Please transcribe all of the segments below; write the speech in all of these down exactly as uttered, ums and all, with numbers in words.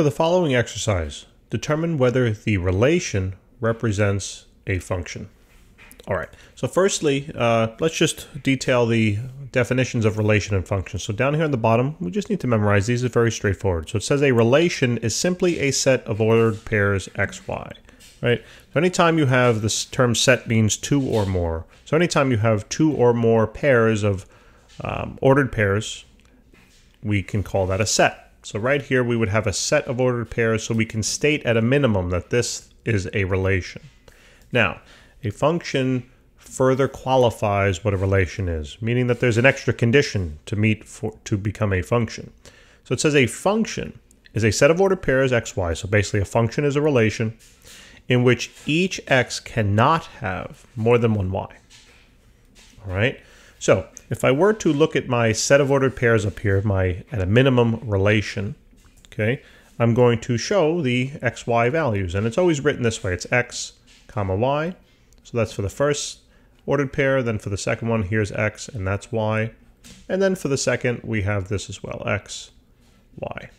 for the following exercise. Determine whether the relation represents a function. All right, so firstly, uh, let's just detail the definitions of relation and function. So down here at the bottom, we just need to memorize these. It's very straightforward. So it says a relation is simply a set of ordered pairs x, y, right? So anytime you have this term set means two or more. So anytime you have two or more pairs of um, ordered pairs, we can call that a set. So right here, we would have a set of ordered pairs, so we can state at a minimum that this is a relation. Now, a function further qualifies what a relation is, meaning that there's an extra condition to meet for, to become a function. So it says a function is a set of ordered pairs x, y. So basically a function is a relation in which each x cannot have more than one y. All right. So if I were to look at my set of ordered pairs up here, my at a minimum relation, okay, I'm going to show the x, y values. And it's always written this way. It's x, comma, y. So that's for the first ordered pair, then for the second one, here's x, and that's y. And then for the second, we have this as well, x, y.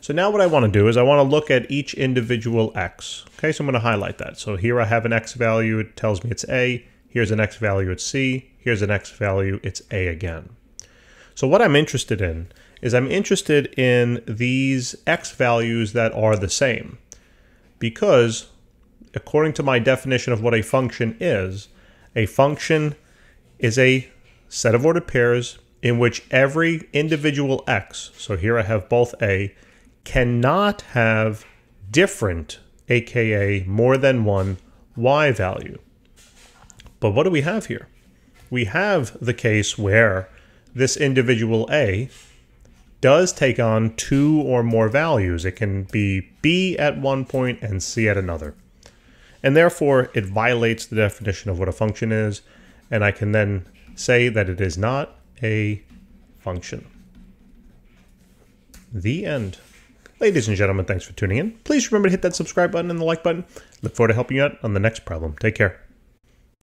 So now what I want to do is I want to look at each individual x. Okay, so I'm going to highlight that. So here I have an x value, it tells me it's a, here's an x value, it's c, here's an x value, it's a again. So what I'm interested in is I'm interested in these x values that are the same, because according to my definition of what a function is, a function is a set of ordered pairs in which every individual x, so here I have both a, cannot have different, aka more than one, y value. But what do we have here? We have the case where this individual a does take on two or more values. It can be b at one point and c at another. And therefore, it violates the definition of what a function is, and I can then say that it is not a function. The end. Ladies and gentlemen, thanks for tuning in. Please remember to hit that subscribe button and the like button. Look forward to helping you out on the next problem. Take care.